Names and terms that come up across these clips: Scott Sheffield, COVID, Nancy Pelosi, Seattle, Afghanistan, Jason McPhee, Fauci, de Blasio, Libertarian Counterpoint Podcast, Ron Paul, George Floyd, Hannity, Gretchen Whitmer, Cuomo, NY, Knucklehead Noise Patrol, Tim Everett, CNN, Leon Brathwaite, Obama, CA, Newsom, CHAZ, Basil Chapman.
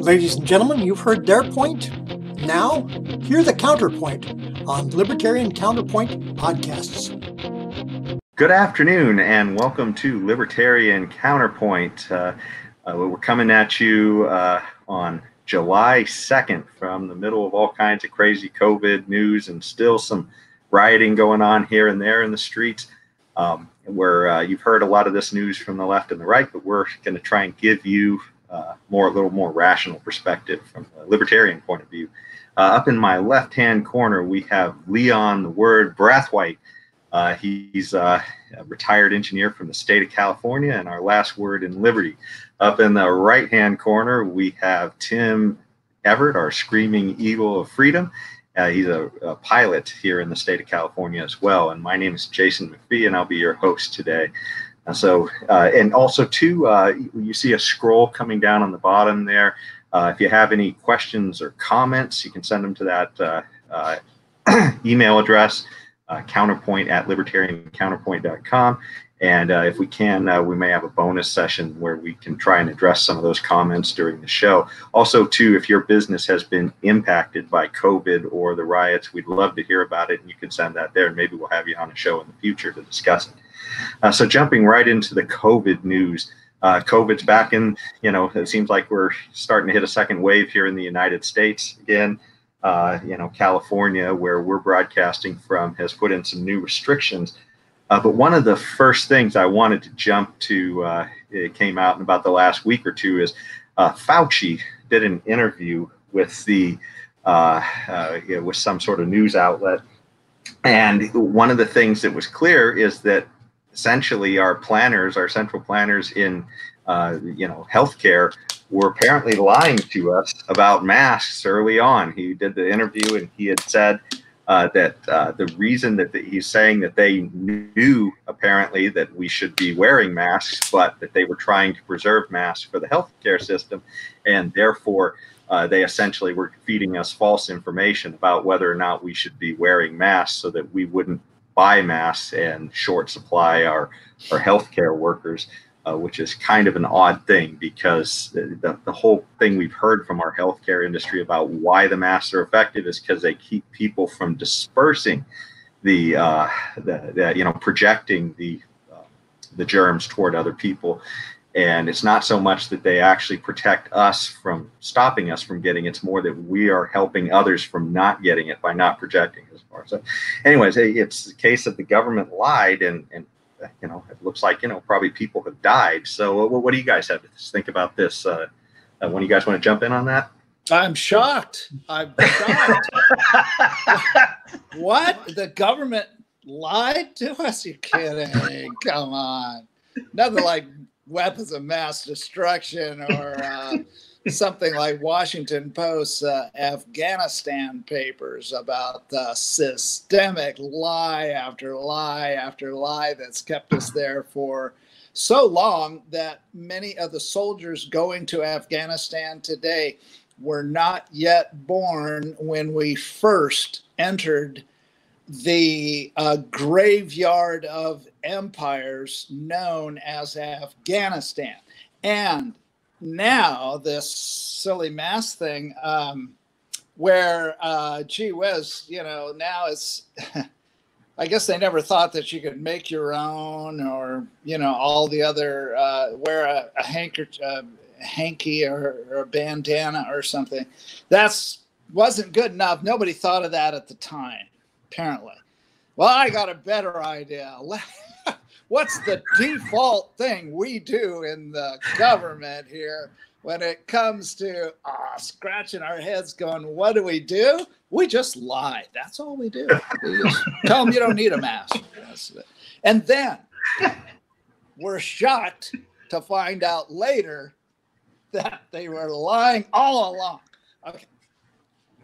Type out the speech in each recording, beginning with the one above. Ladies and gentlemen, you've heard their point. Now, hear the counterpoint on Libertarian Counterpoint Podcasts. Good afternoon, and welcome to Libertarian Counterpoint. We're coming at you on July 2nd from the middle of all kinds of crazy COVID news and still some rioting going on here and there in the streets. You've heard a lot of this news from the left and the right, but we're going to try and give you a little more rational perspective from a libertarian point of view. Up in my left-hand corner, we have Leon "The Word" Brathwaite. He's a retired engineer from the state of California and our last word in liberty. Up in the right-hand corner, we have Tim Everett, our screaming eagle of freedom. He's a pilot here in the state of California as well. And my name is Jason McPhee, and I'll be your host today. And also, you see a scroll coming down on the bottom there. If you have any questions or comments, you can send them to that email address, counterpoint@libertariancounterpoint.com. And if we can, we may have a bonus session where we can try and address some of those comments during the show. Also, too, if your business has been impacted by COVID or the riots, we'd love to hear about it, and you can send that there, and maybe we'll have you on a show in the future to discuss it. So jumping right into the COVID news, COVID's back in, it seems like we're starting to hit a second wave here in the United States again. California, where we're broadcasting from, has put in some new restrictions. But one of the first things I wanted to jump to, it came out in about the last week or two, is Fauci did an interview with the with some sort of news outlet, and one of the things that was clear is that essentially our planners, our central planners in healthcare, were apparently lying to us about masks early on. He did the interview, and he had said that the reason that he's saying that they knew apparently that we should be wearing masks, but that they were trying to preserve masks for the healthcare system, and therefore they essentially were feeding us false information about whether or not we should be wearing masks so that we wouldn't buy masks and short supply our healthcare workers, which is kind of an odd thing, because the whole thing we've heard from our healthcare industry about why the masks are effective is because they keep people from dispersing projecting the germs toward other people. And it's not so much that they actually protect us from stopping us from getting it. It's more that we are helping others from not getting it by not projecting as far. So anyways, it's a case that the government lied, and it looks like, probably people have died. So what do you guys have to think about this? When you guys want to jump in on that? I'm shocked. What? The government lied to us? You're kidding. Come on. Nothing like weapons of mass destruction or something like Washington Post's Afghanistan papers about the systemic lie after lie after lie that's kept us there for so long that many of the soldiers going to Afghanistan today were not yet born when we first entered the graveyard of empires known as Afghanistan. And now this silly mask thing, where gee whiz, now it's I guess they never thought that you could make your own, or all the other wear a hanky or a bandana or something. That's wasn't good enough. Nobody thought of that at the time, apparently. Well, I got a better idea. What's the default thing we do in the government here when it comes to scratching our heads going, what do? We just lie. That's all we do. We just tell them you don't need a mask. And then we're shocked to find out later that they were lying all along. Okay.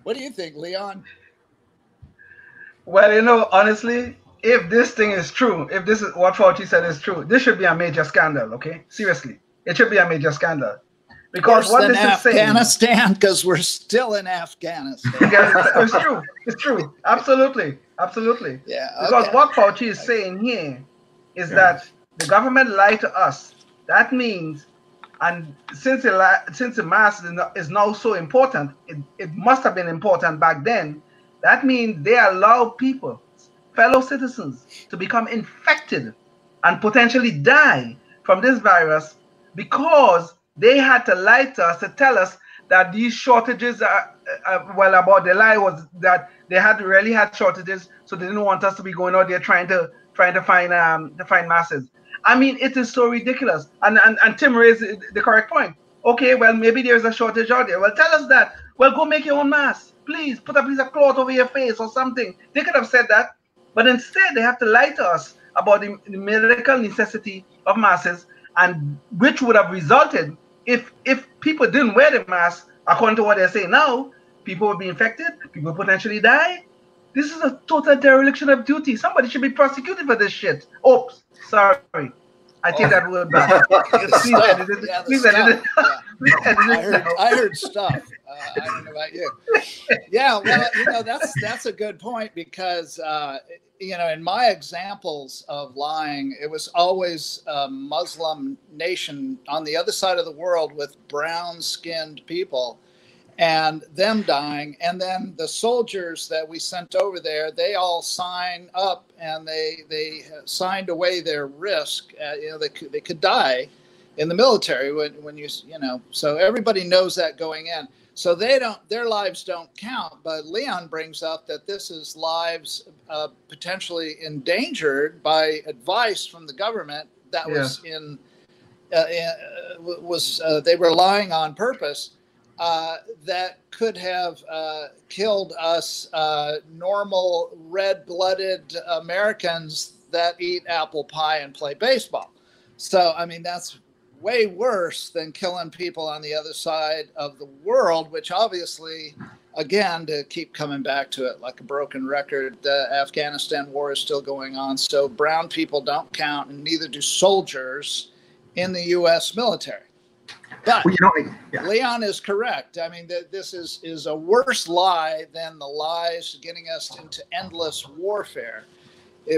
What do you think, Leon? Well, honestly, if this thing is true, if this is what Fauci said is true, this should be a major scandal, okay? Seriously, it should be a major scandal. Because what this is saying... Afghanistan, because we're still in Afghanistan. It's true, it's true. Absolutely, absolutely. Yeah. Okay. Because what Fauci is saying here is that the government lied to us. That means And since the mask is now so important, it must have been important back then. That means they allow people, fellow citizens, to become infected and potentially die from this virus because they had to lie to us to tell us that these shortages are, well, about the lie was that they had really had shortages, so they didn't want us to be going out there trying to find masses. I mean, it is so ridiculous. And Tim raised the correct point. Okay, well, maybe there's a shortage out there. Well, tell us that. Well, go make your own mask. Please, put a piece of cloth over your face or something. They could have said that. But instead, they have to lie to us about the medical necessity of masks, and which would have resulted, if people didn't wear the mask, according to what they're saying now, people would be infected, people potentially die. This is a total dereliction of duty. Somebody should be prosecuted for this shit. Oops, sorry. I take that word back. I heard stuff. I don't know about you. Yeah, well, you know, that's a good point because, you know, in my examples of lying, it was always a Muslim nation on the other side of the world with brown-skinned people and them dying. And then the soldiers that we sent over there, they all sign up and they signed away their risk. You know, they could die in the military when you know, so everybody knows that going in. So they don't, their lives don't count. But Leon brings up that this is lives potentially endangered by advice from the government that was in, they were lying on purpose. That could have killed us normal red-blooded Americans that eat apple pie and play baseball. So, I mean, that's way worse than killing people on the other side of the world, which obviously, again, to keep coming back to it like a broken record, the Afghanistan war is still going on. So brown people don't count, and neither do soldiers in the U.S. military. But Leon is correct. I mean, this is a worse lie than the lies getting us into endless warfare,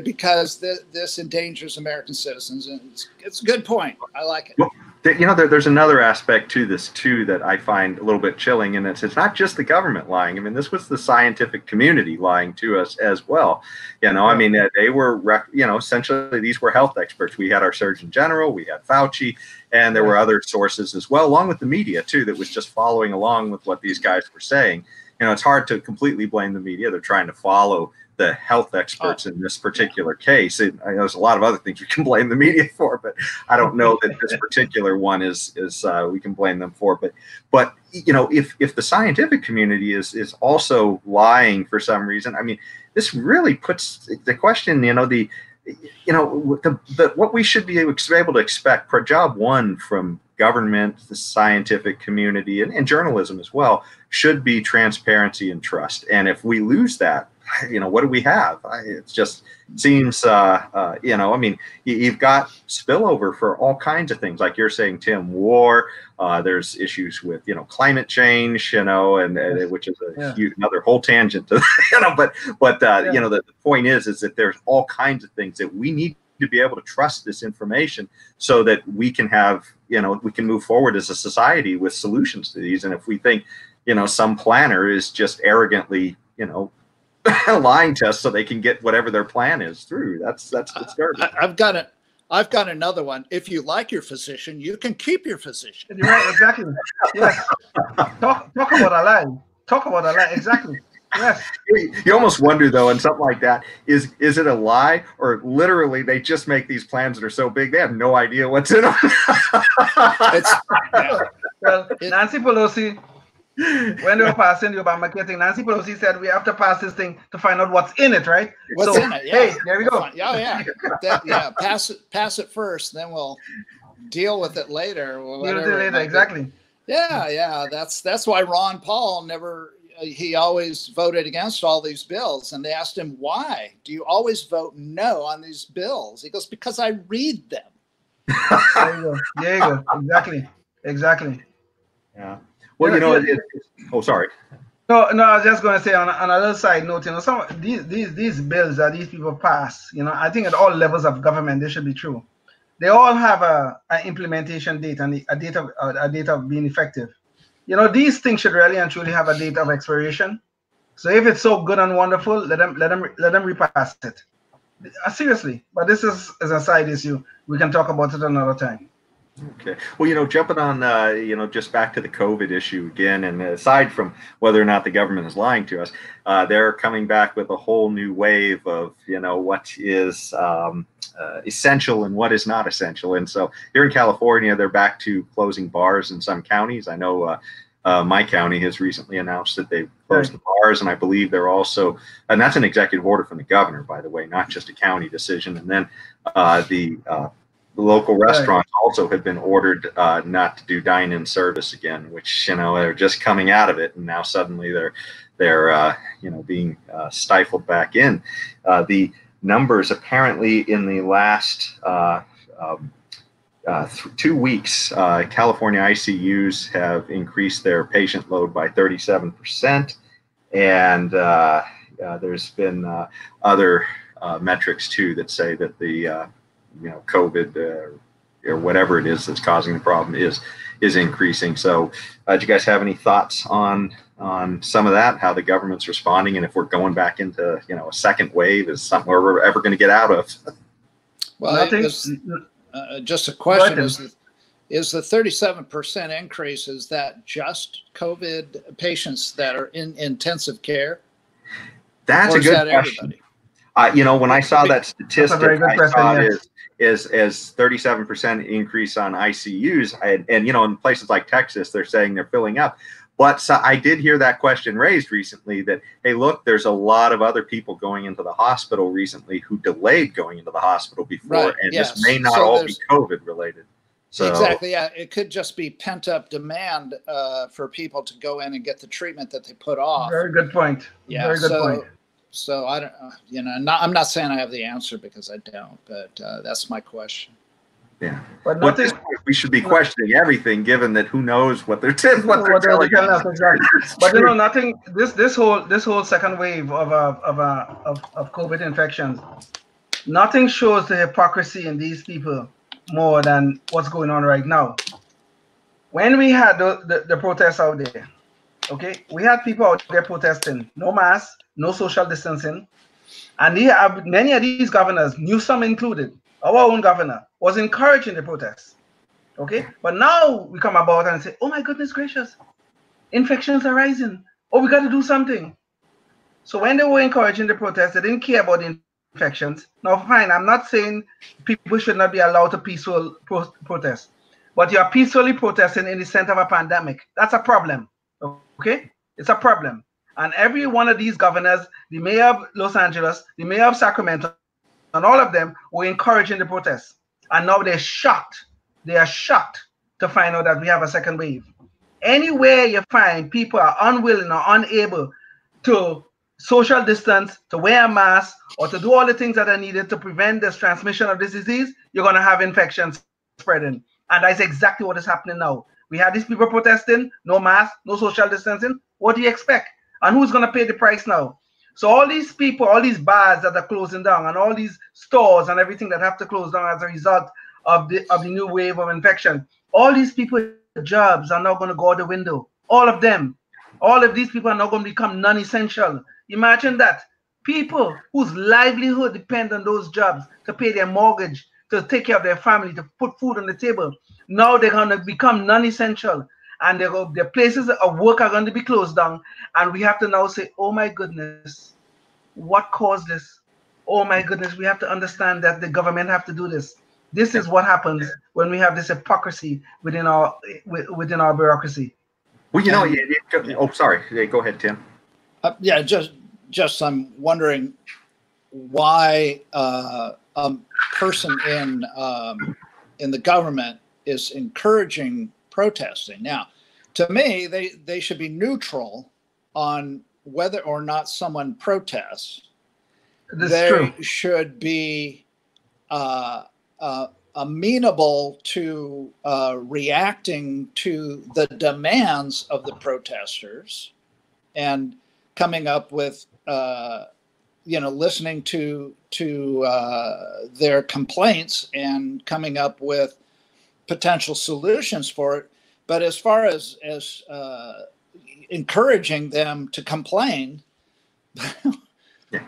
because this endangers American citizens. And it's a good point. I like it. Well, you know, there's another aspect to this, too, that I find a little bit chilling. And it's not just the government lying. I mean, this was the scientific community lying to us as well. You know, I mean, they were, you know, essentially these were health experts. We had our Surgeon General. We had Fauci. And there were other sources as well, along with the media, too, that was just following along with what these guys were saying. You know, it's hard to completely blame the media. They're trying to follow the health experts in this particular case. And I know there's a lot of other things you can blame the media for, but I don't know that this particular one is we can blame them for. But you know, if the scientific community is also lying for some reason, I mean, this really puts the question, you know, what we should be able to expect for job one from government, the scientific community, and journalism as well, should be transparency and trust. And if we lose that, you know, what do we have? It just seems, you know, I mean, you've got spillover for all kinds of things, like you're saying, Tim, war. There's issues with, you know, climate change, you know, and which is a huge, another whole tangent to, you know, but you know, the point is that there's all kinds of things that we need to be able to trust this information so that we can have, you know, we can move forward as a society with solutions to these. And if we think, you know, some planner is just arrogantly, you know, lying to us so they can get whatever their plan is through. That's disturbing. I've got another one. If you like your physician, you can keep your physician. You're right, exactly. Yes. Talk about a lie. Talk about a lie. Exactly. Yes. You almost wonder though, in something like that, is it a lie, or literally they just make these plans that are so big they have no idea what's in them? Well, Nancy Pelosi. When they were passing the Obama thing, Nancy Pelosi said, we have to pass this thing to find out what's in it, right? What's in it? Yeah. Hey, there we go. Oh, yeah. Pass it first, then we'll deal with it later. Exactly. Yeah. That's why Ron Paul he always voted against all these bills. And they asked him, why do you always vote no on these bills? He goes, because I read them. There you go. Exactly. Yeah. Well, you know, sorry. No, I was just going to say on a little side note, you know, some these bills that these people pass, you know, I think at all levels of government, they should be true. They all have an implementation date and a date of being effective. You know, these things should really and truly have a date of expiration. So if it's so good and wonderful, let them repass it. Seriously, but this is a side issue. We can talk about it another time. Okay. Well, you know, jumping on, you know, just back to the COVID issue again, and aside from whether or not the government is lying to us, they're coming back with a whole new wave of, you know, what is essential and what is not essential. And so here in California, they're back to closing bars in some counties. I know my county has recently announced that they've closed the bars, and I believe they're also, and that's an executive order from the governor, by the way, not just a county decision. And then the local restaurants also have been ordered not to do dine-in service again, which, you know, they're just coming out of it, and now suddenly they're you know, being stifled back in. The numbers apparently in the last 2 weeks, California ICUs have increased their patient load by 37%, and there's been other metrics too that say that the you know, COVID or whatever it is that's causing the problem is increasing. So do you guys have any thoughts on some of that, how the government's responding, and if we're going back into, you know, a second wave, is something we're ever going to get out of? Well, I think just a question is the 37% increase, is that just COVID patients that are in intensive care? That's a good question. Everybody? You know, when I saw that statistic, I saw it as 37% increase on ICUs. And, you know, in places like Texas, they're saying they're filling up. But so I did hear that question raised recently that, hey, look, there's a lot of other people going into the hospital recently who delayed going into the hospital before. Right, and yes. This may not all be COVID related. So. Exactly. Yeah. It could just be pent up demand for people to go in and get the treatment that they put off. Very good point. Yeah. Very good point. So I don't, you know, I'm not saying I have the answer because I don't, but that's my question. Yeah. But at this point, we should be questioning everything, given that who knows what they're telling us. Exactly. But you know, nothing. This whole second wave of COVID infections, nothing shows the hypocrisy in these people more than what's going on right now. When we had the protests out there, okay, we had people out there protesting, no masks, no social distancing. And many of these governors, Newsom included, our own governor, was encouraging the protests. Okay? But now we come about and say, oh my goodness gracious, infections are rising. Oh, we got to do something. So when they were encouraging the protests, they didn't care about the infections. Now, fine, I'm not saying people should not be allowed to peaceful protest. But you are peacefully protesting in the center of a pandemic. That's a problem. Okay? It's a problem. And every one of these governors, the mayor of Los Angeles, the mayor of Sacramento, and all of them were encouraging the protests. And now they're shocked. They are shocked to find out that we have a second wave. Anywhere you find people are unwilling or unable to social distance, to wear a mask, or to do all the things that are needed to prevent this transmission of this disease, you're going to have infections spreading. And that's exactly what is happening now. We had these people protesting, no mask, no social distancing. What do you expect? And who's going to pay the price now? So all these people, all these bars that are closing down and all these stores and everything that have to close down as a result of the new wave of infection, all these people's jobs are now going to go out the window. All of them. All of these people are now going to become non-essential. Imagine that. People whose livelihood depend on those jobs to pay their mortgage, to take care of their family, to put food on the table. Now they're going to become non-essential. And their places of work are going to be closed down. And we have to now say, oh my goodness, what caused this? Oh my goodness, we have to understand that the government have to do this. This is what happens when we have this hypocrisy within our bureaucracy. Well, you know, oh, sorry. Yeah, go ahead, Tim. Yeah, just I'm wondering why a person in the government is encouraging protesting. Now, to me, they should be neutral on whether or not someone protests. They should be amenable to reacting to the demands of the protesters and coming up with, you know, listening to their complaints and coming up with potential solutions for it. But as far as encouraging them to complain, yeah.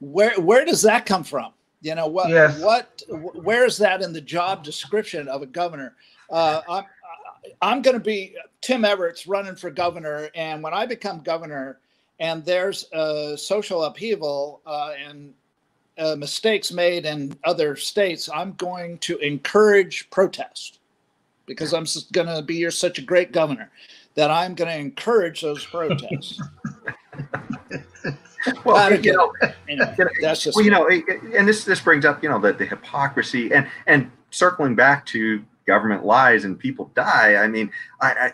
where does that come from? You know what? Yes. Where is that in the job description of a governor? I'm going to be Tim Everett's running for governor, and when I become governor, and there's social upheaval and mistakes made in other states, I'm going to encourage protest because I'm going to be you're such a great governor that I'm going to encourage those protests. Well, you know, that's just well, you know, and this brings up, you know, the hypocrisy and circling back to government lies and people die. I mean, I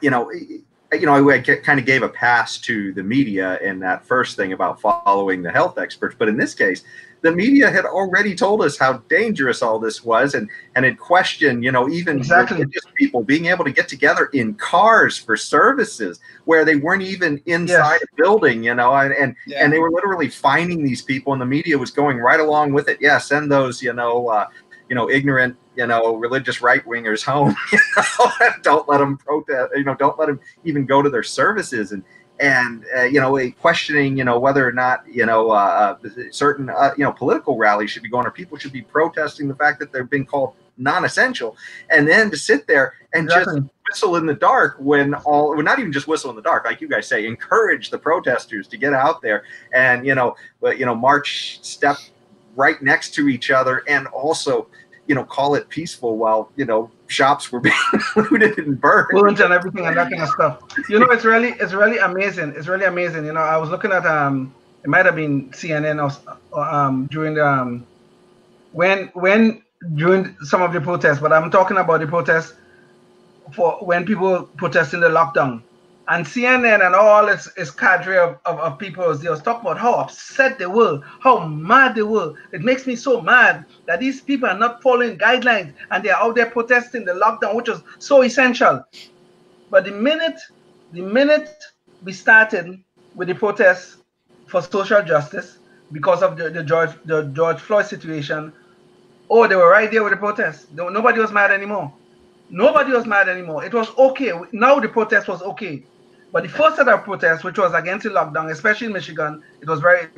kind of gave a pass to the media in that first thing about following the health experts, but in this case, the media had already told us how dangerous all this was, and had questioned, you know, even exactly. Just people being able to get together in cars for services where they weren't even inside yes. a building, you know, and they were literally fining these people, and the media was going right along with it. Yeah, send those, you know, ignorant, you know, religious right wingers home. You know? Don't let them protest. You know, don't let them even go to their services and you know, questioning, you know, whether or not, you know, certain, you know, political rallies should be going or people should be protesting the fact that they've been called non-essential, and then to sit there and exactly. just whistle in the dark when all, well, not even just whistle in the dark, like you guys say, encourage the protesters to get out there and, you know, but, you know, march step right next to each other and also, you know, call it peaceful while, you know, shops were being looted and burned. Looted and everything and that kind of stuff. You know, it's really amazing. It's really amazing. You know, I was looking at, it might have been CNN or during the, when during some of the protests, but I'm talking about the protests for when people protesting the lockdown. And CNN and all its cadre of people, they was talking about how upset they were, how mad they were. It makes me so mad that these people are not following guidelines and they're out there protesting the lockdown, which was so essential. But the minute we started with the protests for social justice because of the George Floyd situation, oh, they were right there with the protests. Nobody was mad anymore. Nobody was mad anymore. It was okay. Now the protest was okay. But the first set of protests, which was against the lockdown, especially in Michigan, it was very,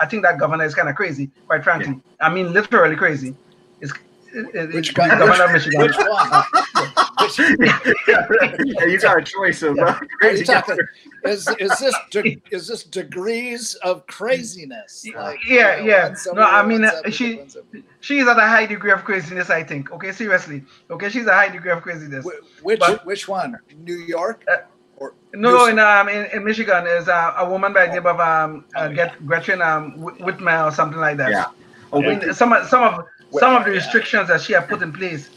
I think that governor is kind of crazy, quite frankly. Yeah. I mean, literally crazy. Which governor of Michigan? Which one? Yeah, you got a choice of crazy. Is this degrees of craziness? Like, yeah, you know, yeah. No, I mean, she's at a high degree of craziness, I think. Okay, seriously. Okay, she's a high degree of craziness. Which one? New York? No, in Michigan is a woman by the name of Gretchen Whitmer or something like that. Yeah. Oh, yeah. Some of the restrictions that she has put in place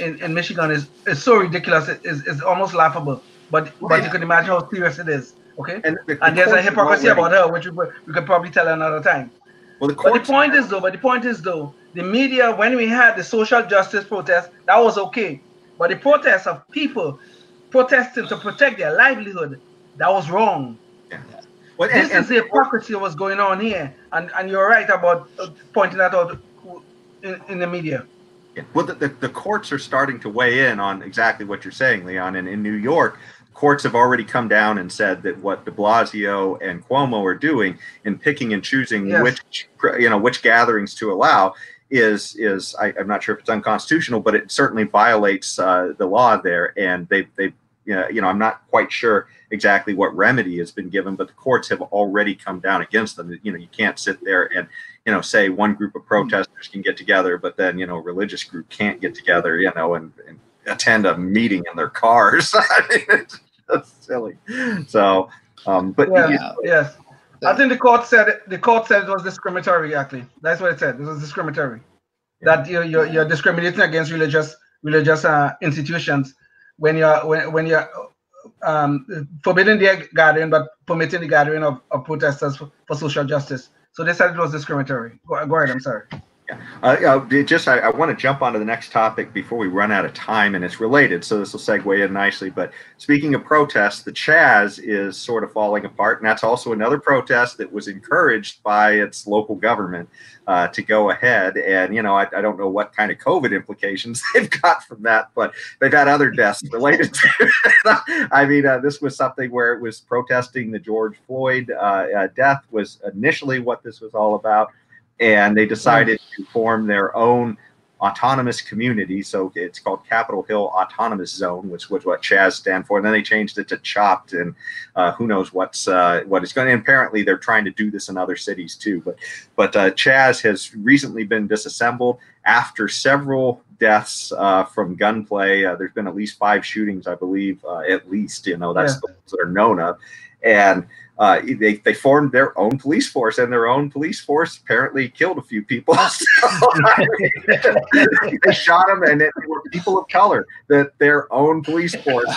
in Michigan is so ridiculous. It's almost laughable. But you can imagine how serious it is. Okay. And there's a hypocrisy about her, which we could probably tell another time. Well, the point is though, the media, when we had the social justice protest, that was okay. But the protests of people protesting to protect their livelihood, that was wrong. Yeah. Well, this is the hypocrisy of what's going on here. And you're right about pointing that out in the media. Yeah. Well, the courts are starting to weigh in on exactly what you're saying, Leon. And in New York, courts have already come down and said that what de Blasio and Cuomo are doing in picking and choosing yes. which gatherings to allow is I'm not sure if it's unconstitutional, but it certainly violates the law there. And they I'm not quite sure exactly what remedy has been given, but the courts have already come down against them. You know, you can't sit there and, you know, say one group of protesters can get together, but then, you know, a religious group can't get together, you know, and attend a meeting in their cars. I mean, it's just silly. So, but yeah, yes, I think the court said it was discriminatory. Actually, that's what it said. It was discriminatory. Yeah. That you're discriminating against religious institutions when you're forbidding the gathering but permitting the gathering of protesters for social justice. So they said it was discriminatory. Go ahead, I'm sorry. I want to jump onto the next topic before we run out of time, and it's related, so this will segue in nicely. But speaking of protests, the CHAZ is sort of falling apart, and that's also another protest that was encouraged by its local government to go ahead. And, you know, I don't know what kind of COVID implications they've got from that, but they've had other deaths related to it. I mean, this was something where it was protesting the George Floyd death was initially what this was all about. And they decided to form their own autonomous community. So it's called Capitol Hill Autonomous Zone, which was what CHAZ stand for. And then they changed it to CHOPPED, and who knows what it's going to. Apparently, they're trying to do this in other cities too. But CHAZ has recently been disassembled after several deaths from gunplay. There's been at least 5 shootings, I believe, at least, you know, that's the ones that are known of. And they formed their own police force, and their own police force apparently killed a few people. So, I mean, they shot them, and they were people of color. That their own police force,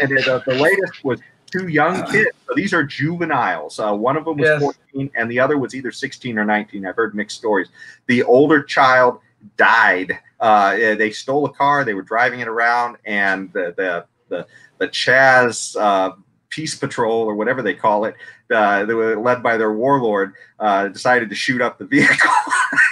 and the latest was 2 young kids. So these are juveniles. One of them was 14, and the other was either 16 or 19. I've heard mixed stories. The older child died. They stole a car. They were driving it around, and the CHAZ. Peace Patrol, or whatever they call it, they were led by their warlord, decided to shoot up the vehicle.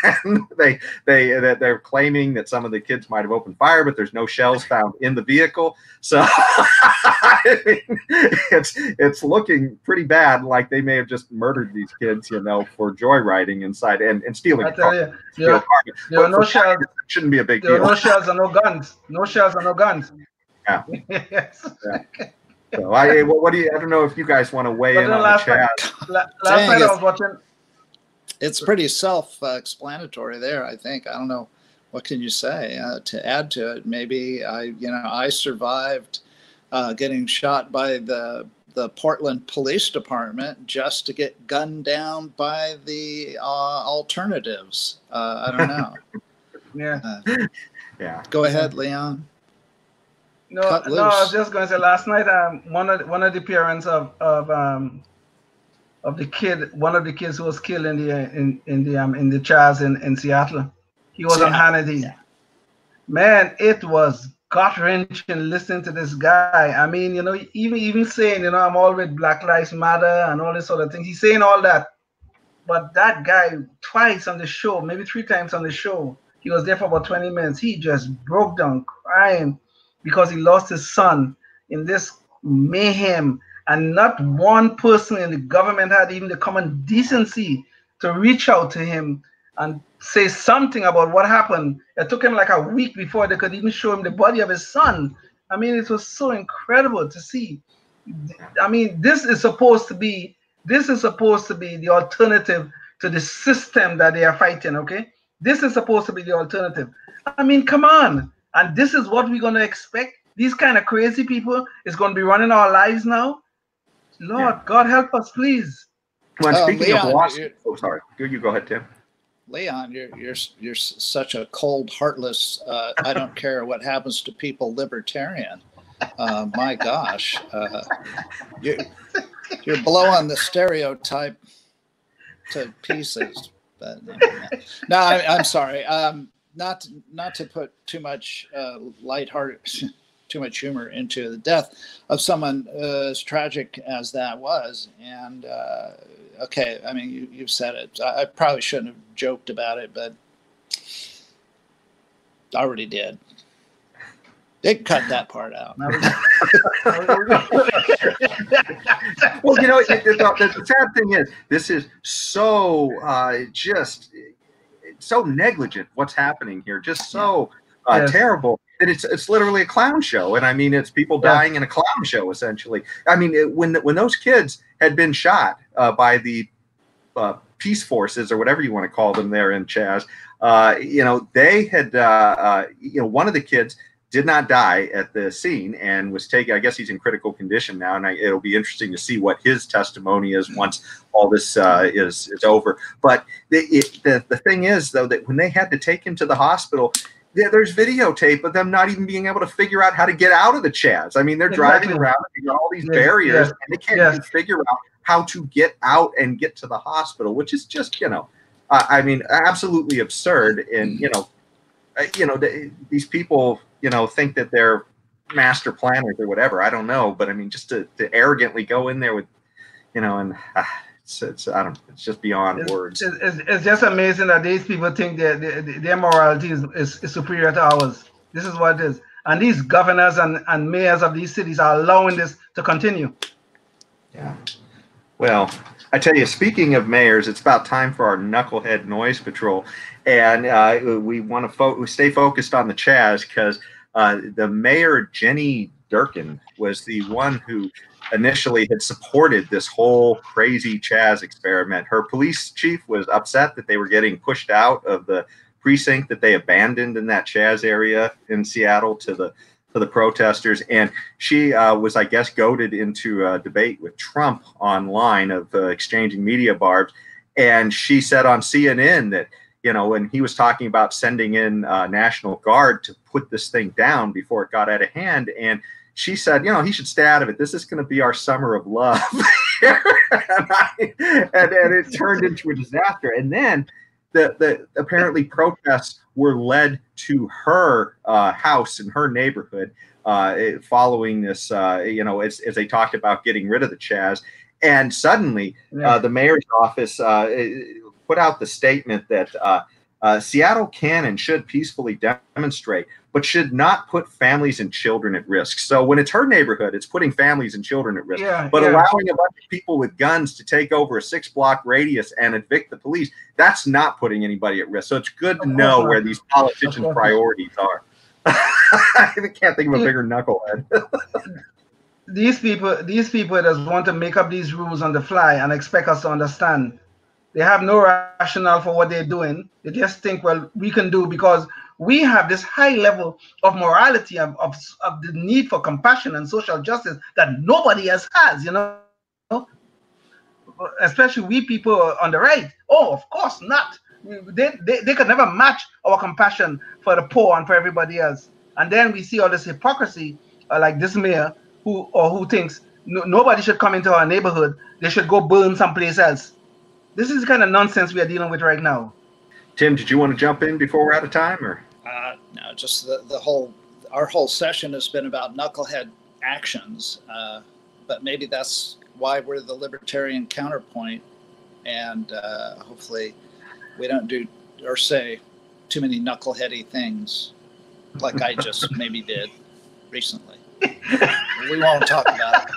And they're claiming that some of the kids might have opened fire, but there's no shells found in the vehicle. So I mean, it's looking pretty bad, like they may have just murdered these kids, you know, for joyriding inside and stealing. I tell you, there are no shells. It shouldn't be a big deal. No shells and no guns. No shells and no guns. Yeah. Yes. Yeah. So what do you? I don't know if you guys want to weigh in on the chat. Last night I was watching. It's pretty self-explanatory there, I think. I don't know what can you say to add to it. Maybe I survived getting shot by the Portland Police Department just to get gunned down by the alternatives. I don't know. Yeah. Yeah. Go ahead, Leon. No, I was just going to say last night one of the parents of the kid, one of the kids who was killed in the CHAZ in Seattle, he was on Hannity. Yeah. Man, it was gut-wrenching listening to this guy. I mean, you know, even saying, you know, I'm all with Black Lives Matter and all this sort of thing. He's saying all that, but that guy twice on the show, maybe 3 times on the show, he was there for about 20 minutes. He just broke down crying, because he lost his son in this mayhem, and not one person in the government had even the common decency to reach out to him and say something about what happened. It took him like a week before they could even show him the body of his son. I mean, it was so incredible to see. I mean, this is supposed to be the alternative to the system that they are fighting, okay? This is supposed to be the alternative. I mean, come on. And this is what we're going to expect. These kind of crazy people is going to be running our lives now. Lord, God help us, please. Well, speaking Leon, of loss, oh, sorry. You go ahead, Tim. Leon, you're such a cold, heartless. I don't care what happens to people. Libertarian. My gosh, you're blowing the stereotype to pieces. But no, I'm sorry. Not to put too much lighthearted, too much humor into the death of someone as tragic as that was. And okay, I mean, you've said it. I probably shouldn't have joked about it, but I already did. They cut that part out. Well, you know, the sad thing is, this is so just. So negligent what's happening here, just so terrible that it's literally a clown show. And I mean, it's people dying in a clown show, essentially. I mean, when those kids had been shot by the peace forces, or whatever you want to call them there in CHAZ, you know, they had, you know, one of the kids did not die at the scene and was taken. I guess he's in critical condition now, and it'll be interesting to see what his testimony is once all this is over. But the thing is, though, that when they had to take him to the hospital, there's videotape of them not even being able to figure out how to get out of the CHAZ. I mean, they're driving around and all these barriers, and they can't even figure out how to get out and get to the hospital, which is just, you know, I mean, absolutely absurd. And, these people, think that they're master planners or whatever. I don't know. But I mean, just to arrogantly go in there with, it's just beyond words. It's just amazing that these people think that their morality is superior to ours. This is what it is. And these governors and mayors of these cities are allowing this to continue. Yeah. Well, I tell you, speaking of mayors, it's about time for our knucklehead noise patrol. And we want to stay focused on the CHAZ because the mayor, Jenny Durkin, was the one who initially had supported this whole crazy CHAZ experiment. Her police chief was upset that they were getting pushed out of the precinct that they abandoned in that CHAZ area in Seattle to the protesters, and she was, I guess, goaded into a debate with Trump online of exchanging media barbs, and she said on CNN that, when he was talking about sending in National Guard to put this thing down before it got out of hand, and she said, he should stay out of it. This is going to be our summer of love. and it turned into a disaster. And then the apparently protests were led to her house in her neighborhood following this, as they talked about getting rid of the CHAZ. And suddenly the mayor's office put out the statement that Seattle can and should peacefully demonstrate, but should not put families and children at risk. So when it's her neighborhood, it's putting families and children at risk. Yeah, but allowing a bunch of people with guns to take over a 6-block radius and evict the police, that's not putting anybody at risk. So it's good to know where these politicians' priorities are. I can't think of a bigger knucklehead. These people just want to make up these rules on the fly and expect us to understand. They have no rationale for what they're doing. They just think, well, we can do because we have this high level of morality, of the need for compassion and social justice that nobody else has, Especially we people on the right. Oh, of course not. They could never match our compassion for the poor and for everybody else. And then we see all this hypocrisy, like this mayor who thinks nobody should come into our neighborhood. They should go burn someplace else. This is the kind of nonsense we are dealing with right now. Tim, did you want to jump in before we're out of time, or? No, just our whole session has been about knucklehead actions, but maybe that's why we're the Libertarian Counterpoint, and hopefully we don't do or say too many knuckleheady things, like I just maybe did recently. We won't talk about it.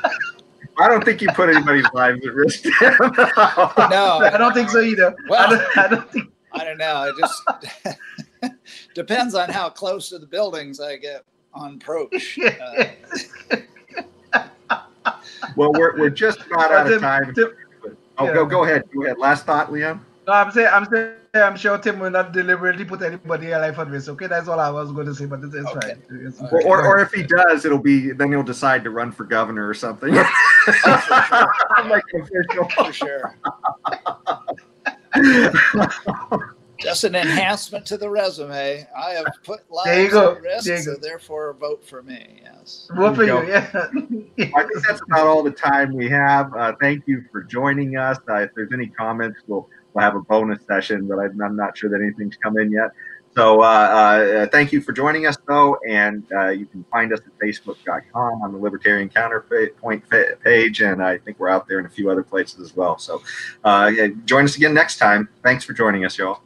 I don't think you put anybody's lives at risk. No, I don't think so either. Well, I don't know. It just depends on how close to the buildings I get on approach. Well, we're just about out of time. Go ahead. Last thought, Leon. No, I'm saying, I'm sure Tim will not deliberately put anybody alive at risk. Okay, that's all I was going to say, but it's okay. Fine. It's okay. Or if he does, then he'll decide to run for governor or something. For sure. Just an enhancement to the resume. I have put lives at risk, so therefore vote for me. Yes. Vote for you, yeah. I think that's about all the time we have. Thank you for joining us. If there's any comments, we'll have a bonus session, but I'm not sure that anything's come in yet. So thank you for joining us, though, and you can find us at Facebook.com on the Libertarian Counterpoint page, and I think we're out there in a few other places as well. So join us again next time. Thanks for joining us, y'all.